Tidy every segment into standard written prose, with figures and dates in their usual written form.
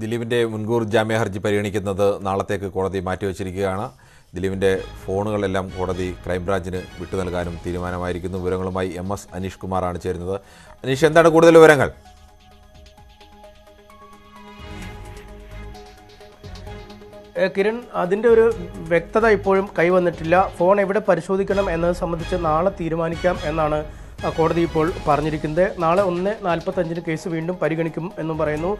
ദിലീപിൻ്റെ മുൻകൂർ ജാമ്യ ഹർജി പരിഗണിക്കുന്നത് നാളത്തേക്ക് കോടതി മാറ്റിവെച്ചിരിക്കുകയാണ്. ദിലീപിൻ്റെ ഫോണുകളെല്ലാം കോടതി ക്രൈംബ്രാഞ്ചിന് വിട്ടു നൽകാനും തീരുമാനമായിരിക്കുന്നു. വിവരങ്ങളുമായി MS അനീഷ് കുമാറാണ് ചേരുന്നത്. അനീഷ്, എന്താണ് കൂടുതൽ വിവരങ്ങൾ? കിരൺ, അതിൻ്റെ ഒരു വ്യക്തത ഇപ്പോഴും കൈവന്നിട്ടില്ല. ഫോൺ എവിടെ പരിശോധിക്കണം എന്നത് സംബന്ധിച്ച് നാളെ തീരുമാനിക്കാം എന്നാണ് കോടതി ഇപ്പോൾ പറഞ്ഞിരിക്കുന്നത്. നാളെ 1:45 കേസ് വീണ്ടും പരിഗണിക്കും എന്നും പറയുന്നു.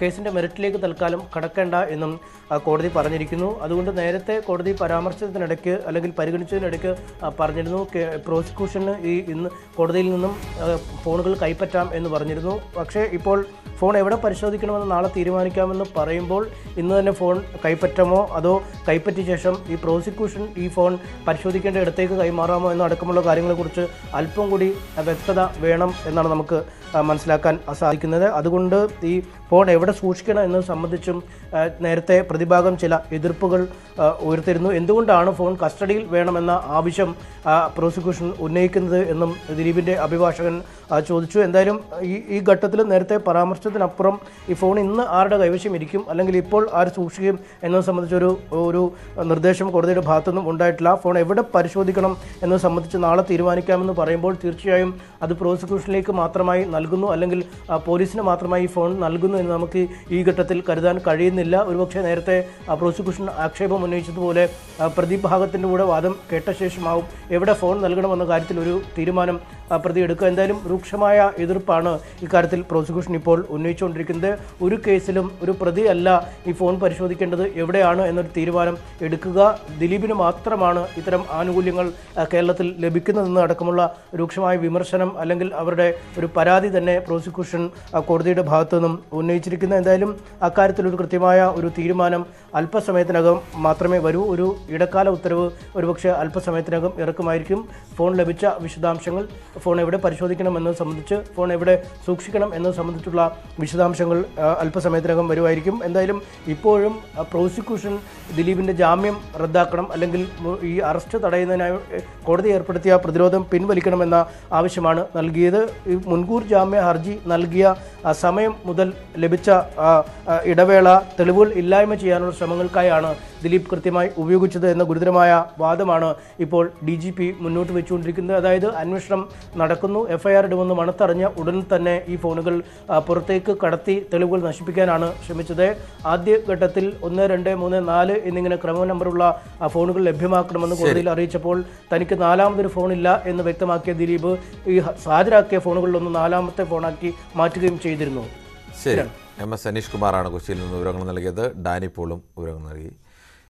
കേസിൻ്റെ മെറിറ്റിലേക്ക് തൽക്കാലം കടക്കേണ്ട എന്നും കോടതി പറഞ്ഞിരിക്കുന്നു. അതുകൊണ്ട് നേരത്തെ കോടതി പരാമർശത്തിനിടയ്ക്ക് അല്ലെങ്കിൽ പരിഗണിച്ചതിനിടയ്ക്ക് പറഞ്ഞിരുന്നു പ്രോസിക്യൂഷന് ഇന്ന് കോടതിയിൽ നിന്നും ഫോണുകൾ കൈപ്പറ്റാം എന്ന് പറഞ്ഞിരുന്നു. പക്ഷേ ഇപ്പോൾ ഫോൺ എവിടെ പരിശോധിക്കണമെന്ന് നാളെ തീരുമാനിക്കാമെന്ന് പറയുമ്പോൾ ഇന്ന് തന്നെ ഫോൺ കൈപ്പറ്റാമോ അതോ കൈപ്പറ്റിയ ശേഷം ഈ പ്രോസിക്യൂഷൻ ഈ ഫോൺ പരിശോധിക്കേണ്ട ഇടത്തേക്ക് കൈമാറാമോ എന്നടക്കമുള്ള കാര്യങ്ങളെക്കുറിച്ച് അല്പം കൂടി വ്യക്തത വേണം എന്നാണ് നമുക്ക് മനസ്സിലാക്കാൻ സാധിക്കുന്നത്. അതുകൊണ്ട് ഈ ഫോൺ എവിടെ സൂക്ഷിക്കണം എന്നത് സംബന്ധിച്ചും നേരത്തെ പ്രതിഭാഗം ചില എതിർപ്പുകൾ ഉയർത്തിരുന്നു. എന്തുകൊണ്ടാണ് ഫോൺ കസ്റ്റഡിയിൽ വേണമെന്ന ആവശ്യം പ്രോസിക്യൂഷൻ ഉന്നയിക്കുന്നത് എന്നും ദിലീപിൻ്റെ അഭിഭാഷകൻ ചോദിച്ചു. എന്തായാലും ഈ ഘട്ടത്തിൽ നേരത്തെ പരാമർശത്തിനപ്പുറം ഈ ഫോൺ ഇന്ന് ആരുടെ കൈവശം ഇരിക്കും അല്ലെങ്കിൽ ഇപ്പോൾ ആര് സൂക്ഷിക്കും എന്നത് സംബന്ധിച്ചൊരു നിർദ്ദേശം കോടതിയുടെ ഭാഗത്തുനിന്നും ഉണ്ടായിട്ടില്ല. ഫോൺ എവിടെ പരിശോധിക്കണം എന്നത് സംബന്ധിച്ച് നാളെ തീരുമാനിക്കാമെന്ന് പറയുമ്പോൾ തീർച്ചയായും അത് പ്രോസിക്യൂഷനിലേക്ക് മാത്രമായി നൽകുന്നു അല്ലെങ്കിൽ പോലീസിന് മാത്രമായി ഫോൺ നൽകുന്നു എന്ന് നമുക്ക് ഈ ഘട്ടത്തിൽ കരുതാൻ കഴിയുന്നില്ല. ഒരുപക്ഷെ നേരത്തെ പ്രോസിക്യൂഷൻ ആക്ഷേപം ഉന്നയിച്ചതുപോലെ പ്രതിഭാഗത്തിൻ്റെ കൂടെ വാദം കേട്ട ശേഷമാവും എവിടെ ഫോൺ നൽകണമെന്ന കാര്യത്തിൽ ഒരു തീരുമാനം പ്രതി എടുക്കുക. എന്തായാലും രൂക്ഷമായ എതിർപ്പാണ് ഇക്കാര്യത്തിൽ പ്രോസിക്യൂഷൻ ഇപ്പോൾ ഉന്നയിച്ചുകൊണ്ടിരിക്കുന്നത്. ഒരു കേസിലും ഒരു പ്രതി അല്ല ഈ ഫോൺ പരിശോധിക്കേണ്ടത്, എവിടെയാണ് എന്നൊരു തീരുമാനം എടുക്കുക. ദിലീപിന് മാത്രമാണ് ഇത്തരം ആനുകൂല്യങ്ങൾ കേരളത്തിൽ ലഭിക്കുന്നതെന്ന് അടക്കമുള്ള രൂക്ഷമായ വിമർശനം അല്ലെങ്കിൽ അവരുടെ ഒരു പരാതി തന്നെ പ്രോസിക്യൂഷൻ കോടതിയുടെ ഭാഗത്തു നിന്നും ഉന്നയിച്ചിരിക്കുന്നത്. എന്തായാലും അക്കാര്യത്തിലൊരു കൃത്യമായ ഒരു തീരുമാനം അല്പസമയത്തിനകം മാത്രമേ വരൂ. ഒരു ഇടക്കാല ഉത്തരവ് ഒരുപക്ഷെ അല്പസമയത്തിനകം ഇറക്കുമായിരിക്കും. ഫോൺ ലഭിച്ച വിശദാംശങ്ങൾ, ഫോൺ എവിടെ പരിശോധിക്കണം എന്നത് സംബന്ധിച്ച്, ഫോൺ എവിടെ സൂക്ഷിക്കണം എന്നത് സംബന്ധിച്ചുള്ള വിശദാംശങ്ങൾ അല്പസമയത്തിനകം വരുമായിരിക്കും. എന്തായാലും ഇപ്പോഴും പ്രോസിക്യൂഷൻ ദിലീപിൻ്റെ ജാമ്യം റദ്ദാക്കണം അല്ലെങ്കിൽ ഈ അറസ്റ്റ് തടയുന്നതിനായി കോടതി ഏർപ്പെടുത്തിയ പ്രതിരോധം പിൻവലിക്കണമെന്ന ആവശ്യമാണ് നൽകിയത്. ഈ മുൻകൂർ ജാമ്യ ഹർജി നൽകിയ സമയം മുതൽ ലഭിച്ച ഇടവേള തെളിവുകൾ ഇല്ലായ്മ ചെയ്യാനുള്ള ശ്രമങ്ങൾക്കായാണ് ദിലീപ് കൃത്യമായി ഉപയോഗിച്ചത് എന്ന ഗുരുതരമായ വാദമാണ് ഇപ്പോൾ DGP മുന്നോട്ട് വെച്ചുകൊണ്ടിരിക്കുന്നത്. അതായത് അന്വേഷണം നടക്കുന്നു, FIR ഇടുമെന്ന് മണത്തറിഞ്ഞ ഉടൻ തന്നെ ഈ ഫോണുകൾ പുറത്തേക്ക് കടത്തി തെളിവുകൾ നശിപ്പിക്കാനാണ് ശ്രമിച്ചത്. ആദ്യഘട്ടത്തിൽ 1, 2, 3, 4 എന്നിങ്ങനെ ക്രമ നമ്പറുള്ള ഫോണുകൾ ലഭ്യമാക്കണമെന്ന് കോടതിയിൽ അറിയിച്ചപ്പോൾ തനിക്ക് നാലാമതൊരു ഫോണില്ല എന്ന് വ്യക്തമാക്കിയ ദിലീപ് ഈ ഹാജരാക്കിയ ഫോണുകളിലൊന്ന് നാലാമത്തെ ഫോണാക്കി മാറ്റുകയും ചെയ്തിരുന്നു. MS അനീഷ് കുമാറാണ് കൊച്ചിയിൽ നിന്ന് വിവരങ്ങൾ നൽകിയത്. ഡാനി പോളും വിവരങ്ങൾ നൽകി.